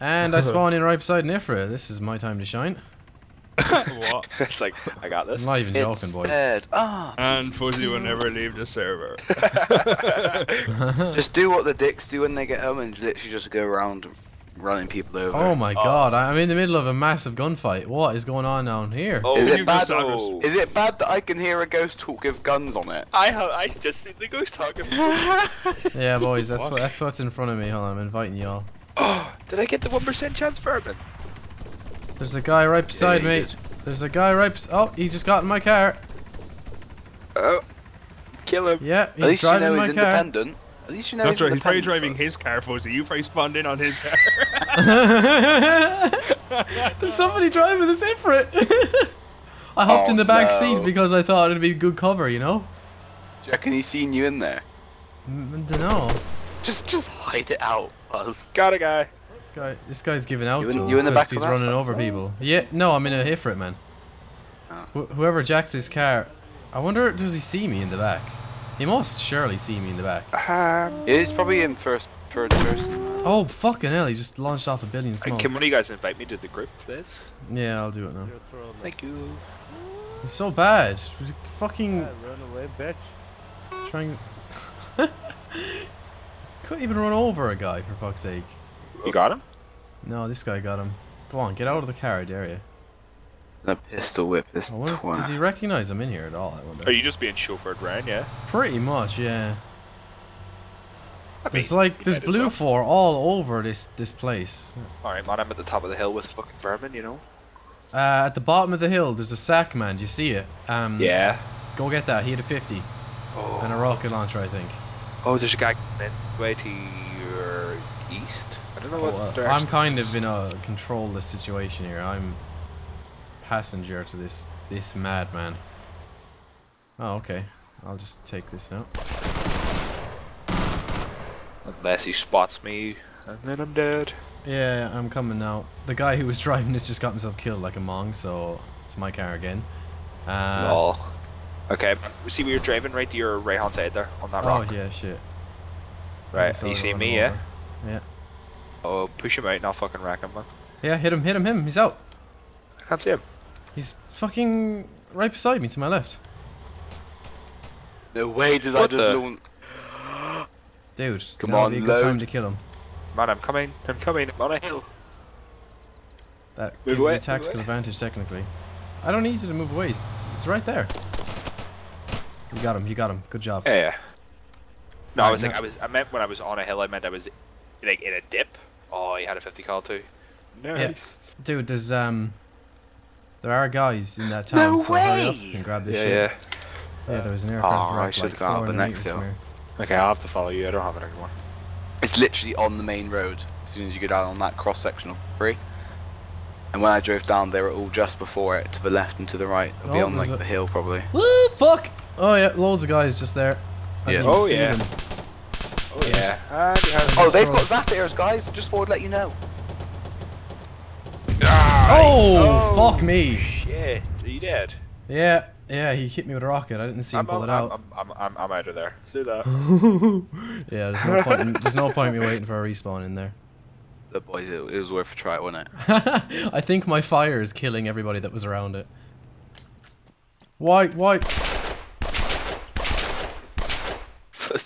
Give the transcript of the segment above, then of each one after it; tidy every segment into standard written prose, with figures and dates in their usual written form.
And I spawn in right beside Nifra. This is my time to shine. What? It's like, I got this. I'm not even joking, boys. Oh. And Fuzzy will never leave the server. Just do what the dicks do when they get home and literally just go around running people over. Oh my god, I'm in the middle of a massive gunfight. What is going on down here? Oh, is it bad that I can hear a ghost talk with guns on it? I just see the ghost talk. Yeah, boys, that's what's in front of me. Hold on, I'm inviting y'all. Oh, did I get the 1% chance for urban? There's a guy right beside me. There's a guy right beside. Oh, he just got in my car. Oh, kill him. Yeah, he's driving my car. At least you know he's independent. At least you know he's independent. That's right, he's probably driving his car, Fuzzy. You probably spawned in on his car. There's somebody driving the Zifrit. I hopped in the back seat because I thought it'd be good cover, you know? Do you reckon he's seen you in there? I dunno. Just hide it out, Buzz. Got a guy. This guy's giving out to him because he's running over people. Yeah, no, I'm in a Ifrit, man. Oh. Whoever jacked his car, I wonder, does he see me in the back? He must surely see me in the back. It's probably in third person. Oh, fucking hell, he just launched off a billion smoke. Can one of you guys invite me to the group, please? Yeah, I'll do it now. Thank you. It's so bad. Fucking... run away, bitch. Trying... Couldn't even run over a guy, for fuck's sake. You got him? No, this guy got him. Go on, get out of the car, I dare you. The pistol whip is twat. Does he recognize I'm in here at all? I wonder. Are you just being chauffeured around, yeah? Pretty much, yeah. It's like there's blue for all over this place. Alright, man, I'm at the top of the hill with fucking vermin, you know? At the bottom of the hill, there's a sack, man. Do you see it? Yeah. Go get that. He had a 50. Oh. And a rocket launcher, I think. Oh, there's a guy way to your east. I don't know what direction. I'm kind of in a controlless situation here. I'm passenger to this madman. Oh, okay. I'll just take this now. Unless he spots me, and then I'm dead. Yeah, I'm coming now. The guy who was driving this just got himself killed like a mong, so it's my car again. Lol. Okay, we see where you're driving right to your right-hand side there, on that rock. Oh, yeah, shit. Right, you see me, yeah? Yeah. Oh, push him out, not fucking rack him, man. Yeah, hit him, he's out. I can't see him. He's fucking right beside me, to my left. No way did I just launch... Dude, come on, good time to kill him. Man, I'm coming, I'm on a hill. That gives you tactical advantage, technically. I don't need you to move away, it's right there. You got him, good job. Yeah. No, I was like, I meant when I was on a hill, I meant I was like in a dip. Oh, he had a 50 cal too. Nice. Yeah. Dude, there's there are guys in that town. No way! Hurry up and grab this shit. Yeah. Yeah, there was an aircraft. Oh, I should have gone up the next hill. Okay, I'll have to follow you. I don't have it anymore. It's literally on the main road. As soon as you go down on that cross section of three. And when I drove down, they were all just before it, to the left and to the right. It'll be on like the hill probably. Woo! Fuck! Oh yeah, loads of guys just there. Yeah. Oh yeah. Oh yeah. Oh, they've got Zaphirs, guys. I just thought I'd let you know. Oh, fuck me. Shit. Are you dead? Yeah, he hit me with a rocket. I didn't see him pull it out. I'm out of there. See that? Yeah, there's no point in me waiting for a respawn in there. The boys, it was worth a try, wasn't it? I think my fire is killing everybody that was around it. Why?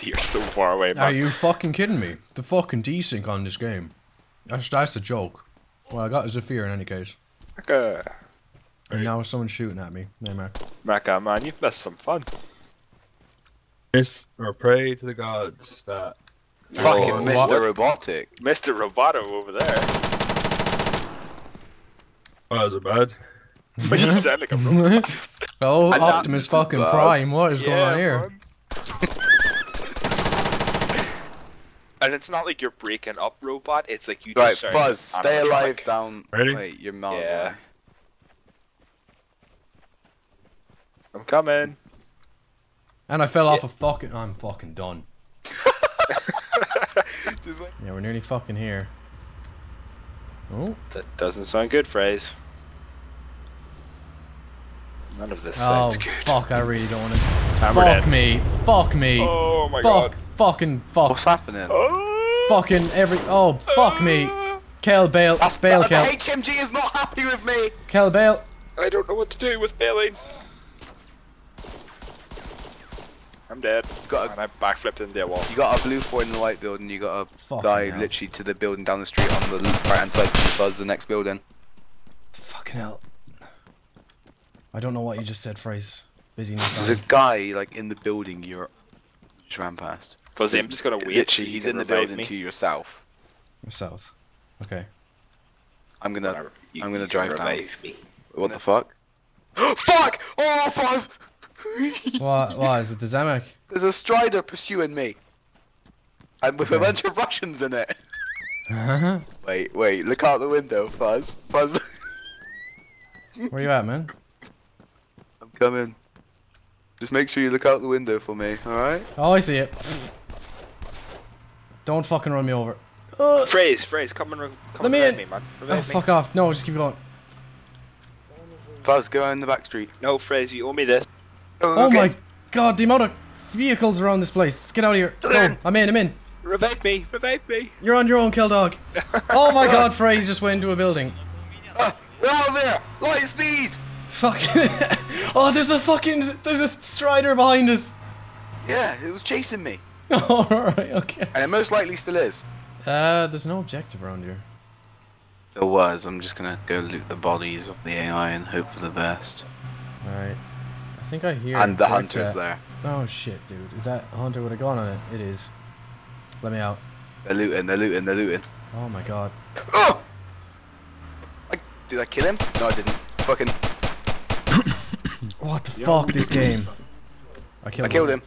You're so far away, man. Are you fucking kidding me? The fucking desync on this game. That's a joke. Well, I got Zephyr in any case. Okay. And now someone's shooting at me. Hey, Maka, man, you've missed some fun. Miss or pray to the gods that... Fucking Mr. Robotic. Mr. Roboto over there. Well, is it bad? But you sound like a robot. Oh, Optimus fucking Prime. What is going on here? And it's not like you're breaking up, robot. It's like you just. Right, Fuzz, stay alive down. Ready? Wait, your miles away. I'm coming. And I fell off a fucking. I'm fucking done. Just like... Yeah, we're nearly fucking here. Oh, that doesn't sound good, Fraayz. None of this sounds good. Oh fuck! I really don't want to. Fuck me! Oh my god! Fucking fuck. What's happening? Fucking every. Oh, fuck me. Kel, bail. Bail, Kel. The HMG is not happy with me. Kel, bail. I don't know what to do with bailing. I'm dead. And I backflipped into the wall. You got a blue fort in the white building. You got a guy literally to the building down the street on the right hand side. Buzz the next building. Fucking hell. I don't know what you just said, Fraayz. Busy. There's a guy like in the building you just ran past. Because I'm just gonna wait. Literally, he's in the building to your south. South. Okay. I'm gonna drive down. What the fuck? Fuck! Oh, Fuzz! What is it? The Zemek? There's a Strider pursuing me. And with a bunch of Russians in it. Wait, look out the window, Fuzz. Fuzz. Where you at, man? I'm coming. Just make sure you look out the window for me, alright? Oh, I see it. Don't fucking run me over. Fraayz, come and revive me, man. Fuck off. No, just keep going. Fuzz, go out in the back street. No, Fraayz, you owe me this. Oh okay. My god, the amount of vehicles around this place. Let's get out of here. Go. I'm in. Revive me. You're on your own, kill dog. Oh my god, Fraayz just went into a building. We're over there! Light speed! Fucking. Oh, there's a Strider behind us. Yeah, it was chasing me. Alright, okay. And it most likely still is. There's no objective around here. There was, I'm just gonna go loot the bodies of the AI and hope for the best. Alright. I think I hear... And the hunter's there. Oh shit, dude. Is that hunter with a gun on it? It is. Let me out. They're looting. Oh my god. Oh! Did I kill him? No, I didn't. Fucking... What the fuck, this game? I killed him.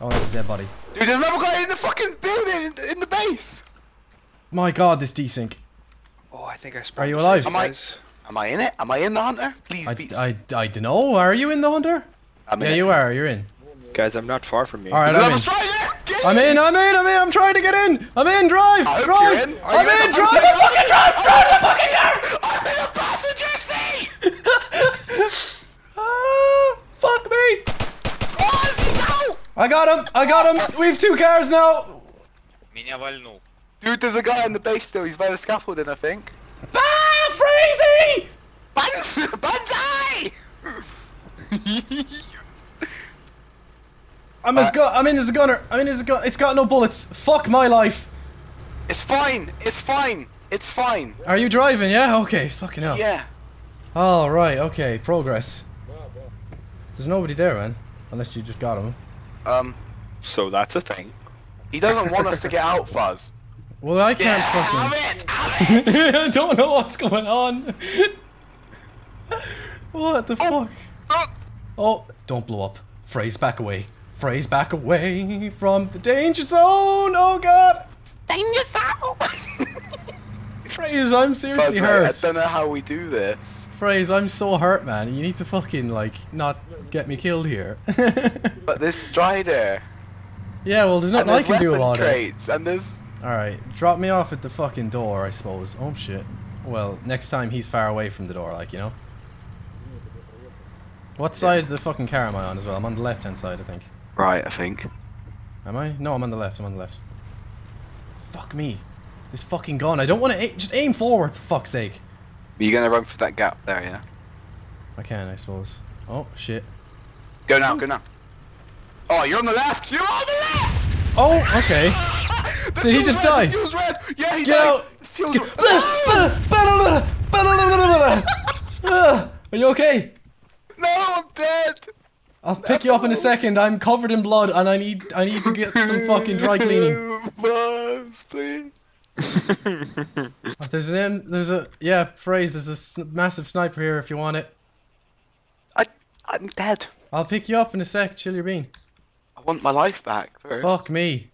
Oh, that's a dead body. Dude, there's another guy in the fucking building, in the base! My god, this desync. Oh, I think I sprung. Are you alive? Am I in it? Am I in the hunter? Please, please. I don't know. Are you in the hunter? Yeah, you are. You're in. Guys, I'm not far from you. All right, I'm in. I'm trying to get in. I'm in. Drive. I'm in. Drive the fucking car. I'm in a passenger seat. Fuck me. Oh, he's out. I got him. We have two cars now. Dude, there's a guy in the base still. He's by the scaffolding, I think. Bah, Fraayz! Banzai! I'm in as a gunner. It's got no bullets. Fuck my life. It's fine. Are you driving? Yeah. Okay. Fucking hell. Yeah. All right. Okay. Progress. There's nobody there, man. Unless you just got him. So that's a thing. He doesn't want us to get out, Fuzz. Well, I can't fucking... Have it! I don't know what's going on. What the fuck? Oh, don't blow up. Fraayz, back away. Fraayz, back away from the danger zone. Oh, God. Danger zone. Fraayz, I'm seriously hurt. I don't know how we do this. Fraayz, I'm so hurt, man. You need to fucking, like, not get me killed here. But this Strider. Yeah, well, there's nothing I can do about it. And there's... Alright, drop me off at the fucking door, I suppose. Oh shit. Well, next time he's far away from the door, like, you know? What side of the fucking car am I on as well? I'm on the left hand side, I think. Right, I think. Am I? No, I'm on the left. Fuck me. This fucking gun. I don't want to just aim forward, for fuck's sake. But you're gonna run for that gap there, yeah? I can, I suppose. Oh shit. Go now. Oh, you're on the left! Oh, okay. Did he just die? Yeah, he died. Are you okay? No, I'm dead. I'll pick you up in a second. I'm covered in blood, and I need to get some fucking dry cleaning. Please. There's a Fraayz. There's a massive sniper here if you want it. I'm dead. I'll pick you up in a sec. Chill your bean. I want my life back first. Fuck me.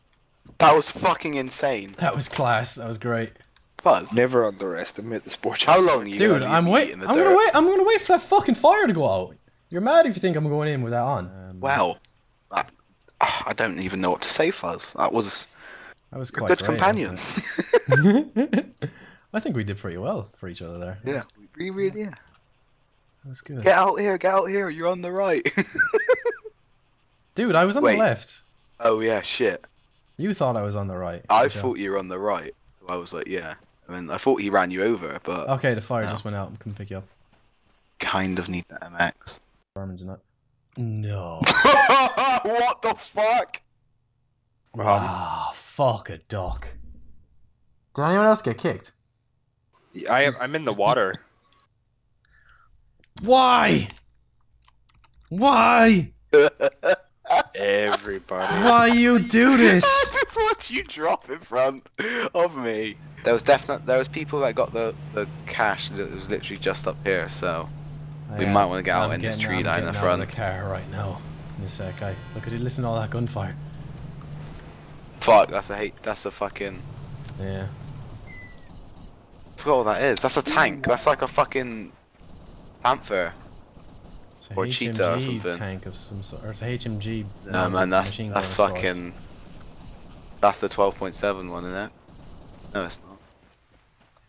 That was fucking insane. That was class. That was great. Fuzz, never underestimate the sport. How long are you going to be in the dirt? I'm gonna wait for that fucking fire to go out. You're mad if you think I'm going in with that on. Wow. I don't even know what to say, Fuzz. That was quite a good companion. I think we did pretty well for each other there. Yeah. We really, yeah. That was good. Get out here. You're on the right. Dude, I was on the left. Oh, yeah, shit. You thought I was on the right. I thought you were on the right. So I was like, yeah. I mean, I thought he ran you over, but... Okay, the fire just went out. I couldn't pick you up. Kind of need that MX. Fireman's not... No. What the fuck? Ah, fuck a doc. Did anyone else get kicked? Yeah, I'm in the water. Why? Why? Everybody. Why you do this? What you drop in front of me? There was definitely people that got the cash that was literally just up here, so we might want to get out in this tree line in front of the car right now. In a sec, look at it. Listen to all that gunfire. Fuck, that's a that's a fucking. Yeah. I forgot what that is. That's a tank. That's like a fucking panther. It's or cheetah or something. Tank of some sort. Or it's a HMG. No man, that's fucking. That's the 12.7 one, isn't it? No, it's not.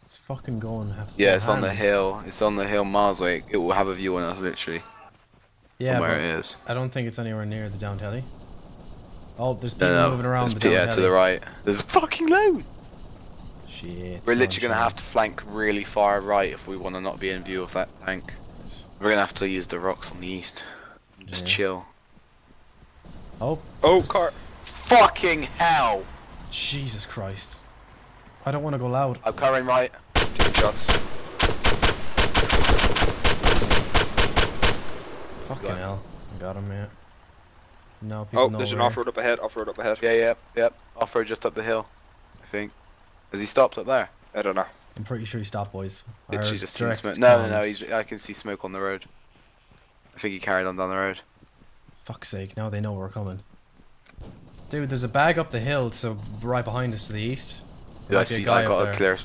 It's fucking going. Yeah, it's on the hill. It's on the hill miles away. It will have a view on us, literally. Yeah, where it is. I don't think it's anywhere near the down telly. Oh, there's people moving around the down telly. Yeah, to the right. There's fucking load. Shit, we're literally going to have to flank really far right if we want to not be in view of that tank. We're going to have to use the rocks on the east. Just chill. Oh. Oh, car. Fucking hell. Jesus Christ. I don't want to go loud. I'm carrying right. Two shots. Fucking hell. I got him, man. No, people there's an off-road up ahead. Off-road up ahead. Yeah, yeah, yeah. Off-road just up the hill, I think. Has he stopped up there? I don't know. I'm pretty sure he stopped, boys. Literally just seen smoke. No, no, no. I can see smoke on the road. I think he carried on down the road. Fuck's sake, now they know we're coming. Dude, there's a bag up the hill, so right behind us to the east. Dude, I see, I got a clear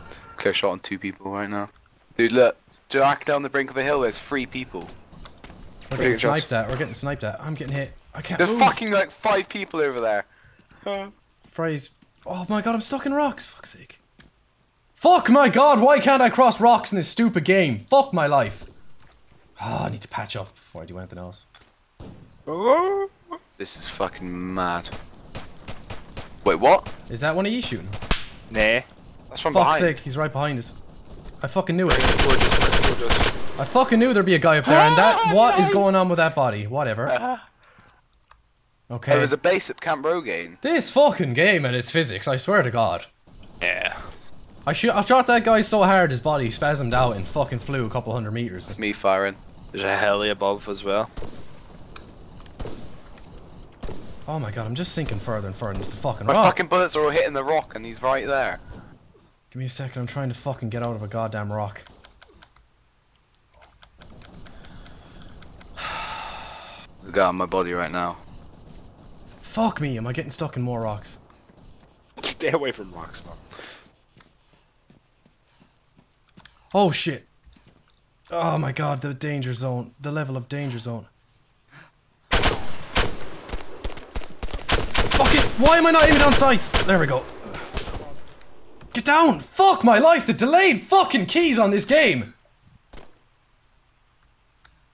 shot on two people right now. Dude, look. Jack down the brink of a hill, there's three people. We're getting sniped at, we're getting sniped at. I'm getting hit. I can't move. There's fucking like five people over there. Fraayz. Oh my god, I'm stuck in rocks, fuck's sake. Fuck my god, why can't I cross rocks in this stupid game? Fuck my life. Ah, I need to patch up before I do anything else. This is fucking mad. Wait, what? Is that one of you shooting? Nah. That's from behind. Fuck's sake, he's right behind us. I fucking knew it. I fucking knew there'd be a guy up there and that- What is going on with that body? Whatever. Okay. There was a base at Camp Rogaine. This fucking game and its physics, I swear to god. Yeah. I shot that guy so hard his body spasmed out and fucking flew a couple 100 meters. It's me firing. There's a heli above as well. Oh my god, I'm just sinking further and further into the fucking rock. My fucking bullets are all hitting the rock and he's right there. Give me a second, I'm trying to fucking get out of a goddamn rock. There's a guy on my body right now. Fuck me, am I getting stuck in more rocks? Stay away from rocks, man. Oh shit. Oh my god, the danger zone. The level of danger zone. Fuck it! Why am I not even on sights? There we go. Get down! Fuck my life, the delayed fucking keys on this game!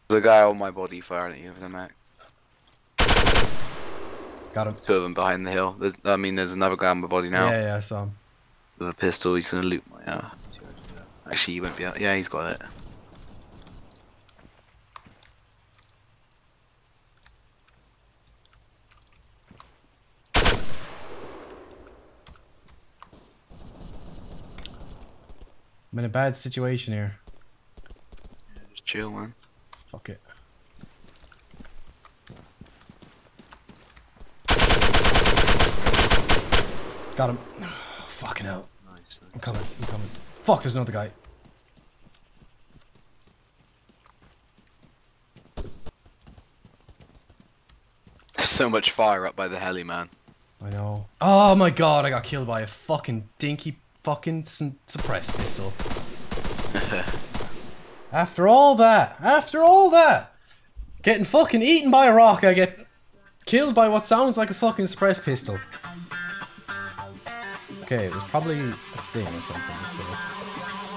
There's a guy on my body firing at you with an axe. Got him. Two of them behind the hill. There's, I mean, there's another guy on my body now. Yeah, yeah, I saw him. With a pistol, he's gonna loot my Actually, he won't be out. Yeah, he's got it. I'm in a bad situation here. Yeah, just chill, man. Fuck it. Got him. Oh, fucking hell. Nice, nice. I'm coming, I'm coming. Fuck, there's another guy. There's so much fire up by the heli, man. I know. Oh my god, I got killed by a fucking dinky fucking suppressed pistol. After all that, getting fucking eaten by a rock, I get killed by what sounds like a fucking suppressed pistol. Okay, it was probably a sting or something.